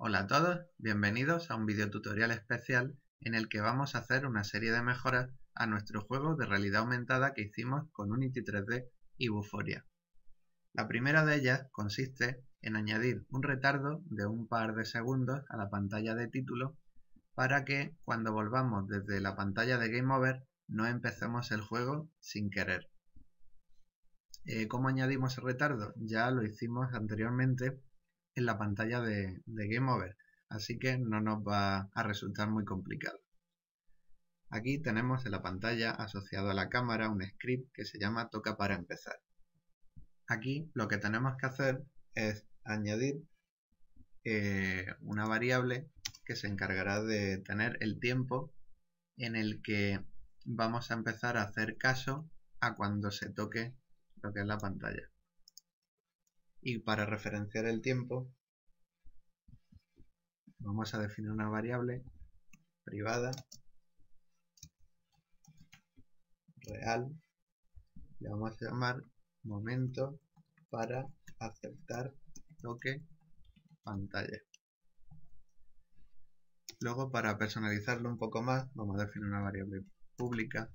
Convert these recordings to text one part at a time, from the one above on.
Hola a todos, bienvenidos a un video tutorial especial en el que vamos a hacer una serie de mejoras a nuestro juego de realidad aumentada que hicimos con Unity3D y Vuforia. La primera de ellas consiste en añadir un retardo de un par de segundos a la pantalla de título para que cuando volvamos desde la pantalla de Game Over no empecemos el juego sin querer. ¿Cómo añadimos el retardo? Ya lo hicimos anteriormente en la pantalla de Game Over, así que no nos va a resultar muy complicado. Aquí tenemos en la pantalla asociado a la cámara un script que se llama Toca para empezar. Aquí lo que tenemos que hacer es añadir una variable que se encargará de tener el tiempo en el que vamos a empezar a hacer caso a cuando se toque lo que es la pantalla. Y para referenciar el tiempo vamos a definir una variable privada real, le vamos a llamar momento para aceptar toque pantalla. Luego, para personalizarlo un poco más, vamos a definir una variable pública,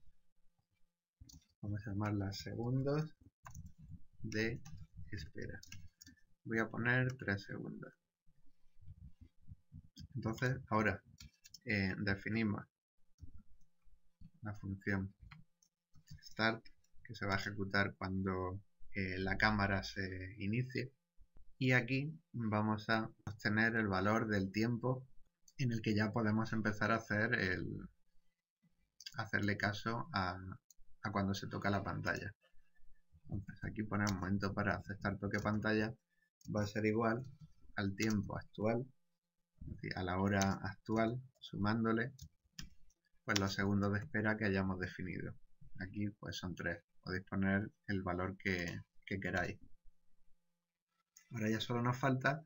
vamos a llamarla segundos de espera. Voy a poner 3 segundos. Entonces, ahora definimos la función start que se va a ejecutar cuando la cámara se inicie. Y aquí vamos a obtener el valor del tiempo en el que ya podemos empezar a hacer hacerle caso a cuando se toca la pantalla. Entonces aquí ponemos momento para aceptar toque pantalla, va a ser igual al tiempo actual, es decir, a la hora actual, sumándole pues los segundos de espera que hayamos definido. Aquí pues son 3, podéis poner el valor que queráis. Ahora ya solo nos falta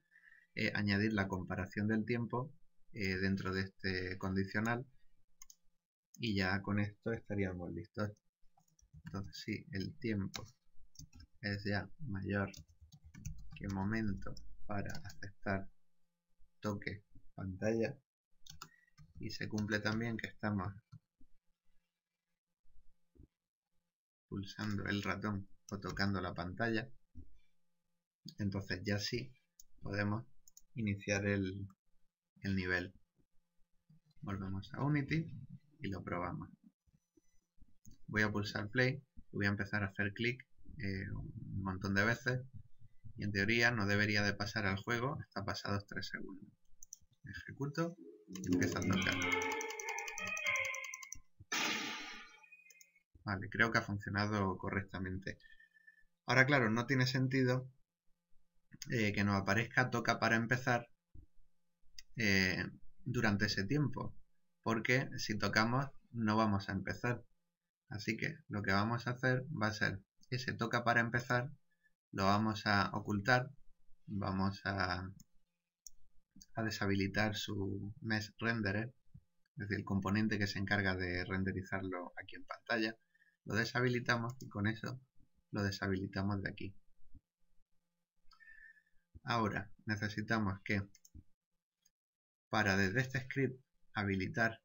añadir la comparación del tiempo dentro de este condicional y ya con esto estaríamos listos. Entonces si el tiempo es ya mayor que momento para aceptar toque pantalla y se cumple también que estamos pulsando el ratón o tocando la pantalla, entonces ya sí podemos iniciar el nivel. Volvemos a Unity y lo probamos. Voy a pulsar play y voy a empezar a hacer clic un montón de veces y en teoría no debería de pasar al juego hasta pasados 3 segundos. Ejecuto y empieza a tocar. Vale, creo que ha funcionado correctamente. Ahora claro, no tiene sentido que nos aparezca toca para empezar durante ese tiempo, porque si tocamos no vamos a empezar. Así que lo que vamos a hacer va a ser ese toca para empezar, lo vamos a ocultar, vamos a deshabilitar su mesh renderer, es decir, el componente que se encarga de renderizarlo aquí en pantalla, lo deshabilitamos y con eso lo deshabilitamos de aquí. Ahora necesitamos que para desde este script habilitar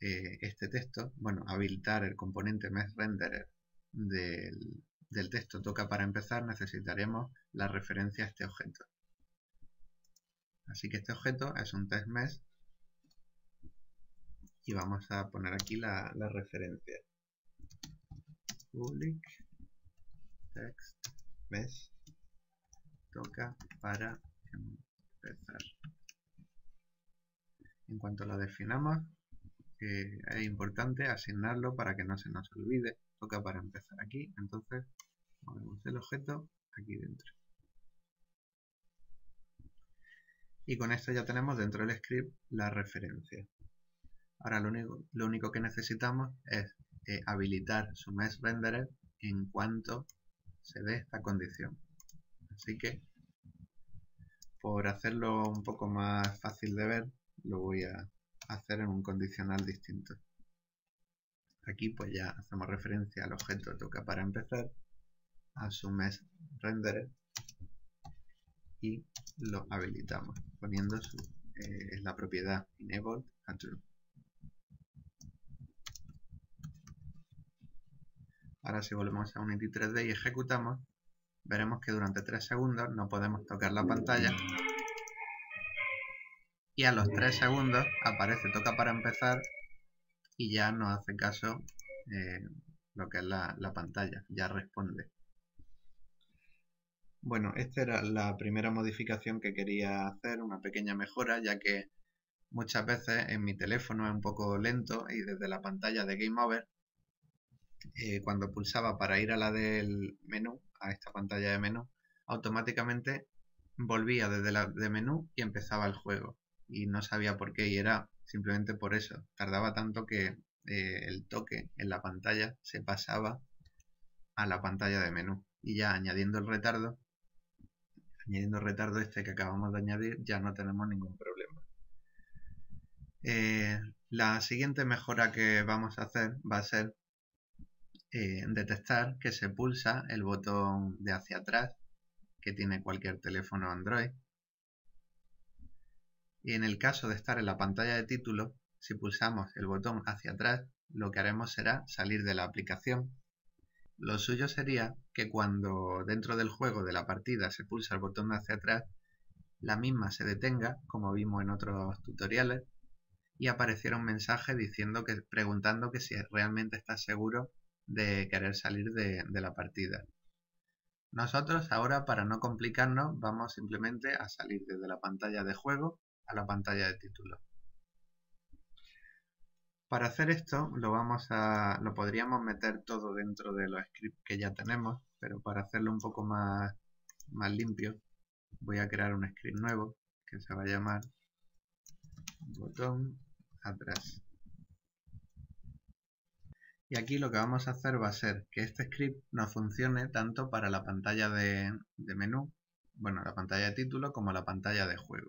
este texto, bueno, habilitar el componente mesh renderer del texto toca para empezar, necesitaremos la referencia a este objeto. Así que este objeto es un TextMesh y vamos a poner aquí la referencia public TextMesh toca para empezar. En cuanto lo definamos, es importante asignarlo para que no se nos olvide. Toca para empezar aquí, entonces movemos el objeto aquí dentro. Y con esto ya tenemos dentro del script la referencia. Ahora lo único que necesitamos es habilitar su mesh renderer en cuanto se dé esta condición. Así que, por hacerlo un poco más fácil de ver, lo voy a hacer en un condicional distinto. Aquí pues ya hacemos referencia al objeto toca para empezar, a su mesh renderer y lo habilitamos poniendo la propiedad Enabled and True. Ahora si volvemos a Unity3D y ejecutamos, veremos que durante 3 segundos no podemos tocar la pantalla. Y a los 3 segundos aparece toca para empezar y ya nos hace caso lo que es la pantalla, ya responde. Bueno, esta era la primera modificación que quería hacer, una pequeña mejora, ya que muchas veces en mi teléfono es un poco lento y desde la pantalla de Game Over, cuando pulsaba para ir a la del menú, a esta pantalla de menú, automáticamente volvía desde la de menú y empezaba el juego. Y no sabía por qué, y era simplemente por eso. Tardaba tanto que el toque en la pantalla se pasaba a la pantalla de menú. Y ya añadiendo el retardo, este que acabamos de añadir, ya no tenemos ningún problema. La siguiente mejora que vamos a hacer va a ser detectar que se pulsa el botón de hacia atrás que tiene cualquier teléfono Android. Y en el caso de estar en la pantalla de título, si pulsamos el botón hacia atrás, lo que haremos será salir de la aplicación. Lo suyo sería que cuando dentro del juego de la partida se pulsa el botón de hacia atrás, la misma se detenga, como vimos en otros tutoriales, y apareciera un mensaje diciendo que, preguntando que si realmente estás seguro de querer salir de la partida. Nosotros ahora, para no complicarnos, vamos simplemente a salir desde la pantalla de juego a la pantalla de título. Para hacer esto lo podríamos meter todo dentro de los scripts que ya tenemos, pero para hacerlo un poco más limpio voy a crear un script nuevo que se va a llamar botón atrás. Y aquí lo que vamos a hacer va a ser que este script nos funcione tanto para la pantalla de menú, bueno, la pantalla de título, como la pantalla de juego.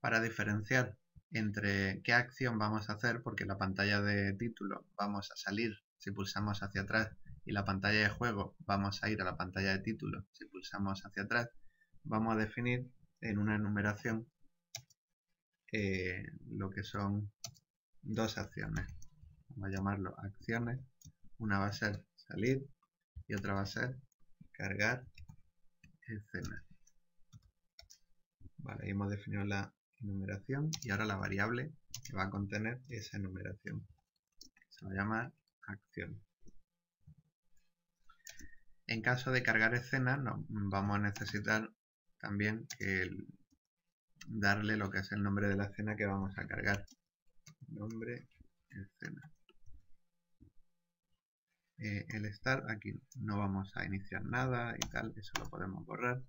Para diferenciar entre qué acción vamos a hacer, porque la pantalla de título vamos a salir si pulsamos hacia atrás y la pantalla de juego vamos a ir a la pantalla de título si pulsamos hacia atrás, vamos a definir en una enumeración lo que son dos acciones. Vamos a llamarlo acciones. Una va a ser salir y otra va a ser cargar escena. Vale, hemos definido la enumeración y ahora la variable que va a contener esa enumeración se va a llamar acción. En caso de cargar escena, vamos a necesitar también darle lo que es el nombre de la escena que vamos a cargar, nombre escena. El start, aquí no vamos a iniciar nada y tal, eso lo podemos borrar,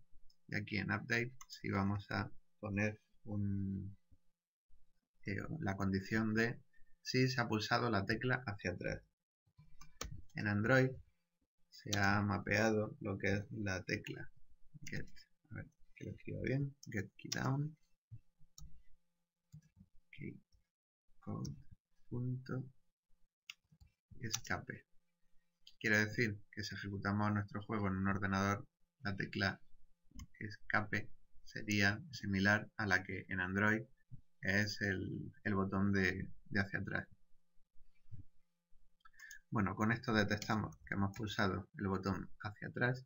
y aquí en update sí vamos a poner la condición de si se ha pulsado la tecla hacia atrás. En Android se ha mapeado lo que es la tecla get, a ver que lo escriba bien, get key down, KeyCode punto escape. Quiere decir que si ejecutamos nuestro juego en un ordenador, la tecla escape sería similar a la que en Android es el botón de hacia atrás. Bueno, con esto detectamos que hemos pulsado el botón hacia atrás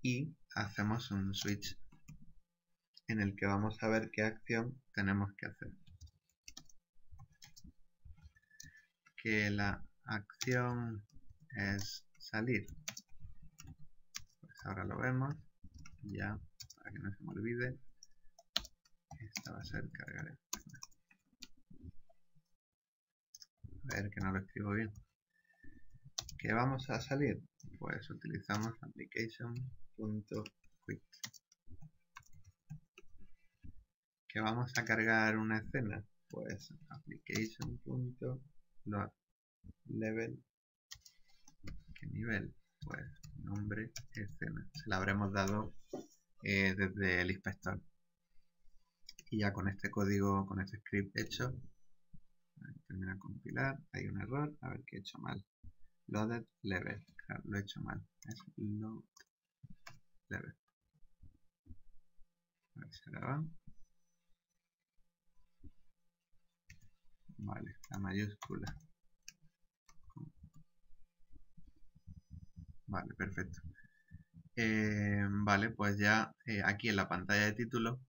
y hacemos un switch en el que vamos a ver qué acción tenemos que hacer. Que la acción es salir. Ahora lo vemos, ya, para que no se me olvide, esta va a ser cargar escena. A ver que no lo escribo bien. ¿Qué vamos a salir? Pues utilizamos Application.quit. ¿Qué vamos a cargar una escena? Pues Application.LoadLevel. ¿Qué nivel? Pues nombre escena, se la habremos dado desde el inspector. Y ya con este código, con este script hecho, termina de compilar. Hay un error, a ver qué he hecho mal. Loaded level, claro, lo he hecho mal, es load level. Ahí se la van. Vale, la mayúscula. Vale, perfecto. Vale, pues ya aquí en la pantalla de título,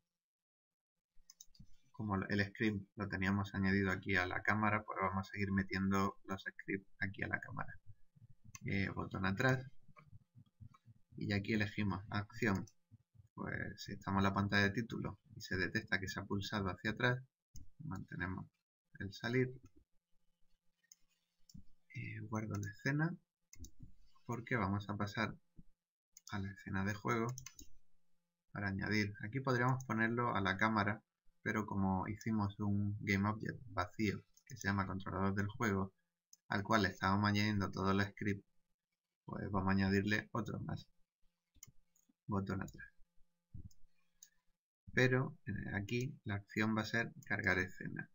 como el script lo teníamos añadido aquí a la cámara, pues vamos a seguir metiendo los scripts aquí a la cámara. Botón atrás. Y aquí elegimos acción. Pues si estamos en la pantalla de título y se detecta que se ha pulsado hacia atrás, mantenemos el salir. Guardo la escena, porque vamos a pasar a la escena de juego para añadir. Aquí podríamos ponerlo a la cámara, pero como hicimos un GameObject vacío que se llama controlador del juego, al cual le estábamos añadiendo todo el script, pues vamos a añadirle otro más. Botón atrás. Pero aquí la acción va a ser cargar escena.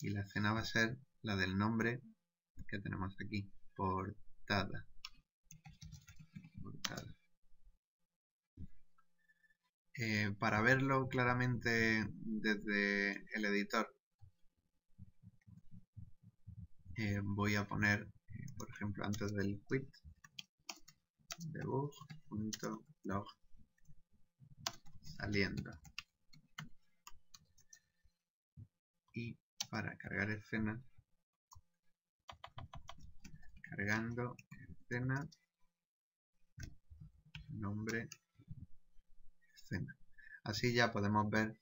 Y la escena va a ser la del nombre que tenemos aquí. Portada. Portada. Para verlo claramente desde el editor, voy a poner, por ejemplo, antes del quit, debug.log saliendo. Y para cargar escena, cargando escena, nombre, escena. Así ya podemos ver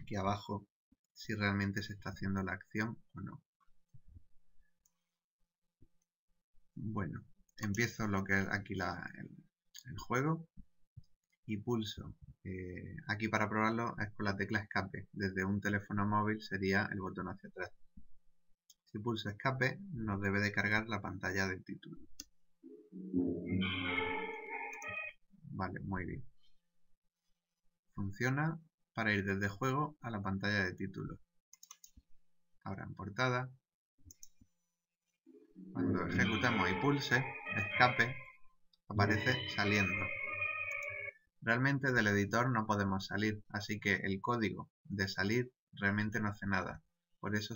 aquí abajo si realmente se está haciendo la acción o no. Bueno, empiezo lo que es aquí el juego y pulso. Aquí para probarlo es con la tecla escape. Desde un teléfono móvil sería el botón hacia atrás. Si pulso escape nos debe de cargar la pantalla del título. Vale, muy bien. Funciona para ir desde juego a la pantalla de título. Ahora en portada. Cuando ejecutamos y pulse escape aparece saliendo. Realmente del editor no podemos salir, así que el código de salir realmente no hace nada. Por eso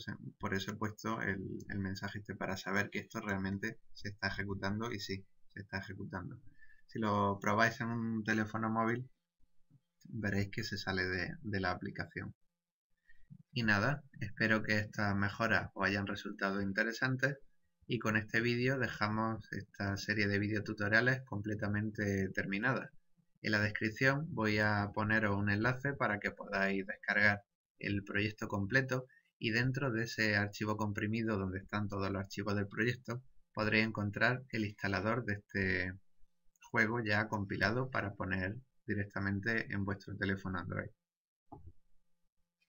he puesto el mensaje este para saber que esto realmente se está ejecutando y sí, se está ejecutando. Si lo probáis en un teléfono móvil veréis que se sale de la aplicación. Y nada, espero que estas mejoras os hayan resultado interesantes. Y con este vídeo dejamos esta serie de videotutoriales completamente terminada. En la descripción voy a poneros un enlace para que podáis descargar el proyecto completo y dentro de ese archivo comprimido donde están todos los archivos del proyecto podréis encontrar el instalador de este juego ya compilado para poner directamente en vuestro teléfono Android.